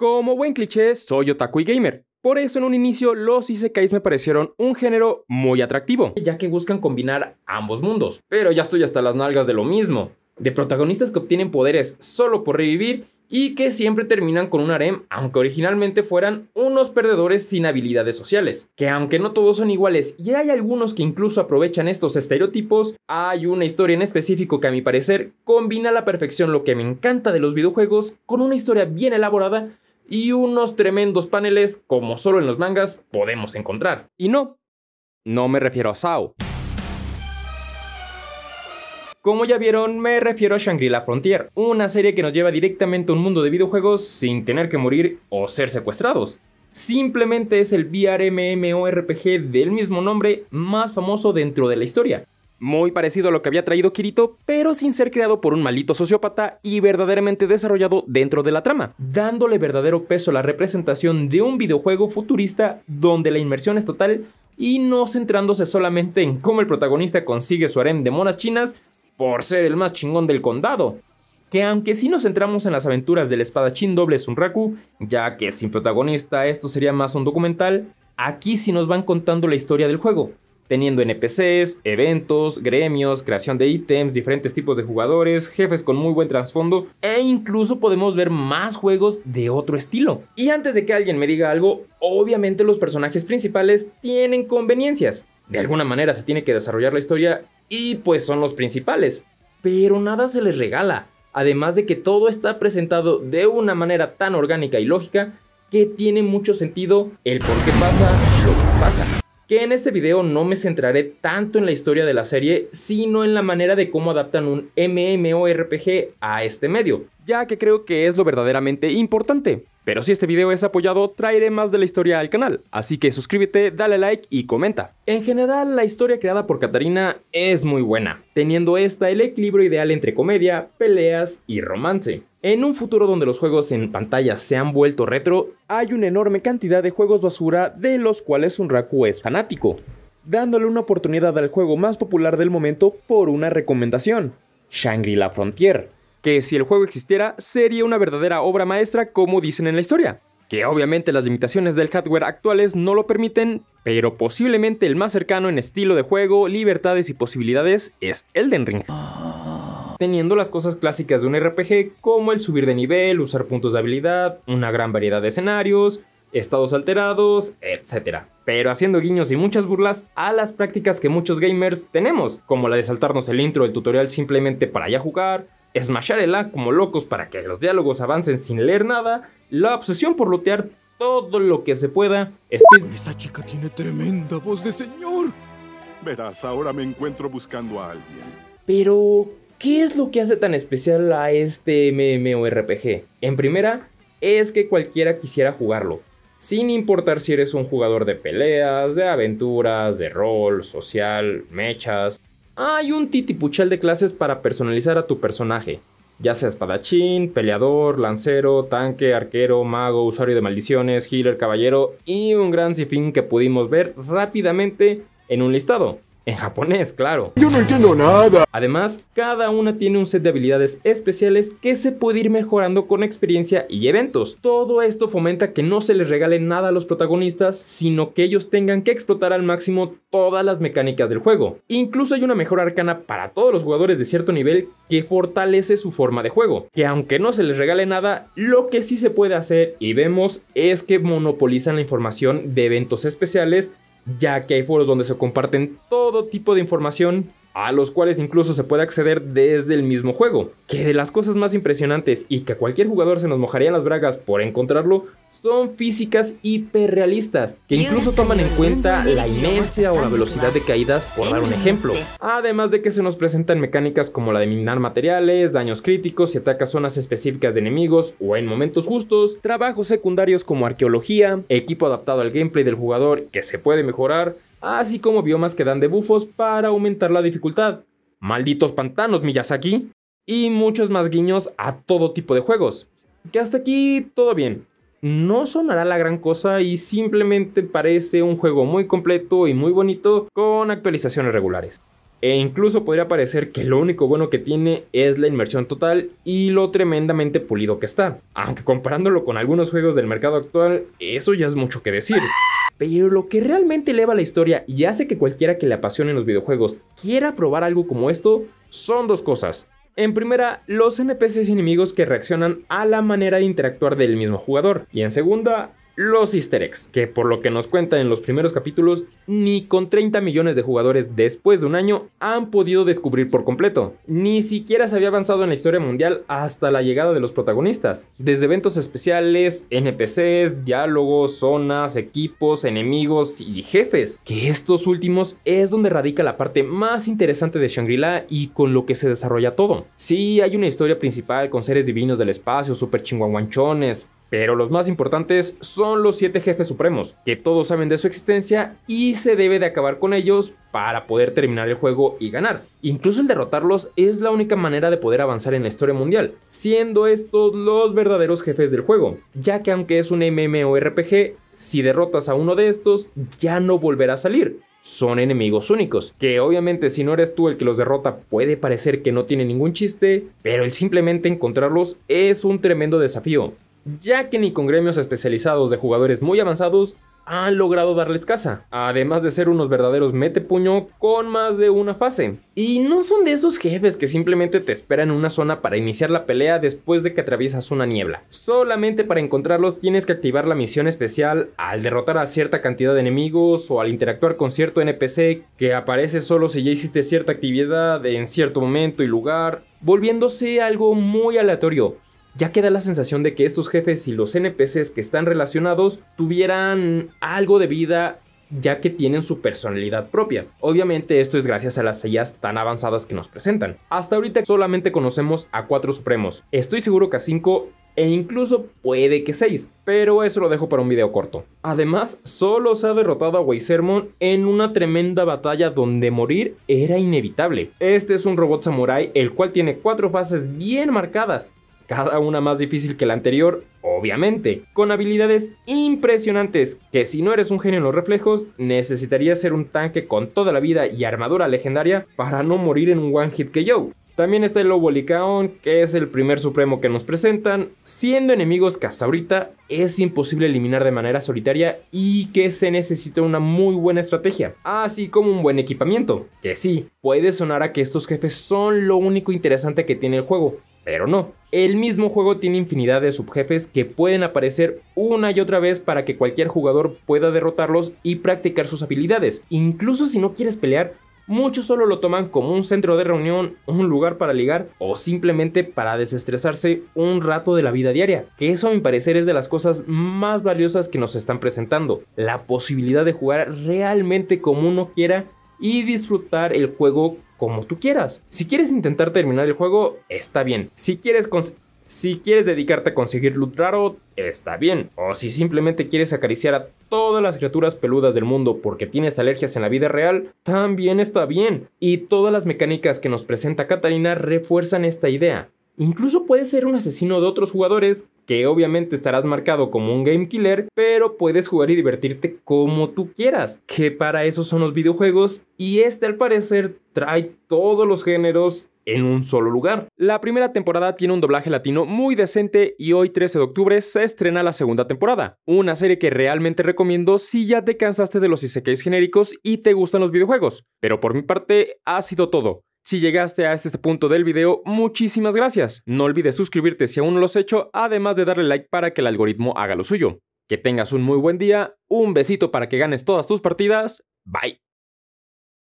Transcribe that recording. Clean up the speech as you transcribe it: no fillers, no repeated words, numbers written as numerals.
Como buen cliché, soy otaku y gamer. Por eso en un inicio los isekais me parecieron un género muy atractivo, ya que buscan combinar ambos mundos. Pero ya estoy hasta las nalgas de lo mismo, de protagonistas que obtienen poderes solo por revivir y que siempre terminan con un harem, aunque originalmente fueran unos perdedores sin habilidades sociales. Que aunque no todos son iguales y hay algunos que incluso aprovechan estos estereotipos, hay una historia en específico que a mi parecer combina a la perfección lo que me encanta de los videojuegos con una historia bien elaborada y unos tremendos paneles como solo en los mangas podemos encontrar. Y no me refiero a SAO. Como ya vieron, me refiero a Shangri-La Frontier, una serie que nos lleva directamente a un mundo de videojuegos sin tener que morir o ser secuestrados. Simplemente es el VRMMORPG del mismo nombre más famoso dentro de la historia. Muy parecido a lo que había traído Kirito, pero sin ser creado por un maldito sociópata y verdaderamente desarrollado dentro de la trama, dándole verdadero peso a la representación de un videojuego futurista donde la inmersión es total y no centrándose solamente en cómo el protagonista consigue su harem de monas chinas por ser el más chingón del condado, que aunque sí nos centramos en las aventuras del espadachín doble Sunraku, ya que sin protagonista esto sería más un documental, aquí sí nos van contando la historia del juego, teniendo NPCs, eventos, gremios, creación de ítems, diferentes tipos de jugadores, jefes con muy buen trasfondo e incluso podemos ver más juegos de otro estilo. Y antes de que alguien me diga algo, obviamente los personajes principales tienen conveniencias, de alguna manera se tiene que desarrollar la historia y pues son los principales, pero nada se les regala, además de que todo está presentado de una manera tan orgánica y lógica que tiene mucho sentido el por qué pasa lo que pasa. Que en este video no me centraré tanto en la historia de la serie, sino en la manera de cómo adaptan un MMORPG a este medio, ya que creo que es lo verdaderamente importante. Pero si este video es apoyado, traeré más de la historia al canal, así que suscríbete, dale like y comenta. En general, la historia creada por Catarina es muy buena, teniendo esta el equilibrio ideal entre comedia, peleas y romance. En un futuro donde los juegos en pantalla se han vuelto retro, hay una enorme cantidad de juegos basura de los cuales Sunraku es fanático, dándole una oportunidad al juego más popular del momento por una recomendación, Shangri-La Frontier, que si el juego existiera sería una verdadera obra maestra como dicen en la historia, que obviamente las limitaciones del hardware actuales no lo permiten, pero posiblemente el más cercano en estilo de juego, libertades y posibilidades es Elden Ring, teniendo las cosas clásicas de un RPG como el subir de nivel, usar puntos de habilidad, una gran variedad de escenarios, estados alterados, etc. Pero haciendo guiños y muchas burlas a las prácticas que muchos gamers tenemos, como la de saltarnos el intro del tutorial simplemente para ya jugar, smashárela como locos para que los diálogos avancen sin leer nada, la obsesión por lootear todo lo que se pueda. Esa chica tiene tremenda voz de señor. Verás, ahora me encuentro buscando a alguien. Pero, ¿qué es lo que hace tan especial a este MMORPG? En primera, es que cualquiera quisiera jugarlo, sin importar si eres un jugador de peleas, de aventuras, de rol, social, mechas. Hay un titipuchal de clases para personalizar a tu personaje, ya sea espadachín, peleador, lancero, tanque, arquero, mago, usuario de maldiciones, healer, caballero y un gran sinfín que pudimos ver rápidamente en un listado. En japonés, claro. Yo no entiendo nada. Además, cada una tiene un set de habilidades especiales que se puede ir mejorando con experiencia y eventos. Todo esto fomenta que no se les regale nada a los protagonistas, sino que ellos tengan que explotar al máximo todas las mecánicas del juego. Incluso hay una mejora arcana para todos los jugadores de cierto nivel que fortalece su forma de juego, que aunque no se les regale nada, lo que sí se puede hacer y vemos es que monopolizan la información de eventos especiales, ya que hay foros donde se comparten todo tipo de información, a los cuales incluso se puede acceder desde el mismo juego. Que de las cosas más impresionantes y que a cualquier jugador se nos mojarían las bragas por encontrarlo, son físicas hiperrealistas, que incluso toman en cuenta la inercia o la velocidad de caídas, por dar un ejemplo. Además de que se nos presentan mecánicas como la de minar materiales, daños críticos, si atacas zonas específicas de enemigos o en momentos justos, trabajos secundarios como arqueología, equipo adaptado al gameplay del jugador que se puede mejorar, así como biomas que dan debuffos para aumentar la dificultad. Malditos pantanos, Miyazaki. Y muchos más guiños a todo tipo de juegos. Que hasta aquí todo bien. No sonará la gran cosa y simplemente parece un juego muy completo y muy bonito con actualizaciones regulares. E incluso podría parecer que lo único bueno que tiene es la inmersión total y lo tremendamente pulido que está. Aunque comparándolo con algunos juegos del mercado actual, eso ya es mucho que decir. Pero lo que realmente eleva la historia y hace que cualquiera que le apasione los videojuegos quiera probar algo como esto, son dos cosas. En primera, los NPCs enemigos que reaccionan a la manera de interactuar del mismo jugador. Y en segunda, los easter eggs, que por lo que nos cuentan en los primeros capítulos, ni con 30 millones de jugadores después de un año han podido descubrir por completo. Ni siquiera se había avanzado en la historia mundial hasta la llegada de los protagonistas. Desde eventos especiales, NPCs, diálogos, zonas, equipos, enemigos y jefes. Que estos últimos es donde radica la parte más interesante de Shangri-La y con lo que se desarrolla todo. Sí, hay una historia principal con seres divinos del espacio, super chinguanguanchones, pero los más importantes son los 7 jefes supremos, que todos saben de su existencia y se debe de acabar con ellos para poder terminar el juego y ganar. Incluso el derrotarlos es la única manera de poder avanzar en la historia mundial, siendo estos los verdaderos jefes del juego, ya que aunque es un MMORPG, si derrotas a uno de estos ya no volverá a salir. Son enemigos únicos, que obviamente si no eres tú el que los derrota puede parecer que no tiene ningún chiste, pero el simplemente encontrarlos es un tremendo desafío, ya que ni con gremios especializados de jugadores muy avanzados han logrado darles caza, además de ser unos verdaderos metepuño con más de una fase. Y no son de esos jefes que simplemente te esperan en una zona para iniciar la pelea después de que atraviesas una niebla. Solamente para encontrarlos tienes que activar la misión especial al derrotar a cierta cantidad de enemigos o al interactuar con cierto NPC que aparece solo si ya hiciste cierta actividad en cierto momento y lugar, volviéndose algo muy aleatorio, ya que da la sensación de que estos jefes y los NPCs que están relacionados tuvieran algo de vida, ya que tienen su personalidad propia. Obviamente esto es gracias a las sellas tan avanzadas que nos presentan. Hasta ahorita solamente conocemos a 4 supremos, estoy seguro que a 5 e incluso puede que 6, pero eso lo dejo para un video corto. Además, solo se ha derrotado a Weisermon en una tremenda batalla donde morir era inevitable. Este es un robot samurái el cual tiene 4 fases bien marcadas, cada una más difícil que la anterior, obviamente, con habilidades impresionantes que si no eres un genio en los reflejos, necesitarías ser un tanque con toda la vida y armadura legendaria para no morir en un one hit KO. También está el Lobo Licaon, que es el primer supremo que nos presentan, siendo enemigos que hasta ahorita es imposible eliminar de manera solitaria y que se necesita una muy buena estrategia, así como un buen equipamiento, que sí, puede sonar a que estos jefes son lo único interesante que tiene el juego, pero no. El mismo juego tiene infinidad de subjefes que pueden aparecer una y otra vez para que cualquier jugador pueda derrotarlos y practicar sus habilidades. Incluso si no quieres pelear, muchos solo lo toman como un centro de reunión, un lugar para ligar o simplemente para desestresarse un rato de la vida diaria, que eso a mi parecer es de las cosas más valiosas que nos están presentando, la posibilidad de jugar realmente como uno quiera y disfrutar el juego como tú quieras. Si quieres intentar terminar el juego, está bien. Si quieres dedicarte a conseguir loot raro, está bien. O si simplemente quieres acariciar a todas las criaturas peludas del mundo porque tienes alergias en la vida real, también está bien. Y todas las mecánicas que nos presenta Catarina refuerzan esta idea. Incluso puedes ser un asesino de otros jugadores, que obviamente estarás marcado como un game killer, pero puedes jugar y divertirte como tú quieras, que para eso son los videojuegos y este al parecer trae todos los géneros en un solo lugar. La primera temporada tiene un doblaje latino muy decente y hoy 13 de octubre se estrena la segunda temporada, una serie que realmente recomiendo si ya te cansaste de los isekais genéricos y te gustan los videojuegos. Pero por mi parte ha sido todo. Si llegaste a este punto del video, muchísimas gracias. No olvides suscribirte si aún no lo has hecho, además de darle like para que el algoritmo haga lo suyo. Que tengas un muy buen día, un besito para que ganes todas tus partidas, bye.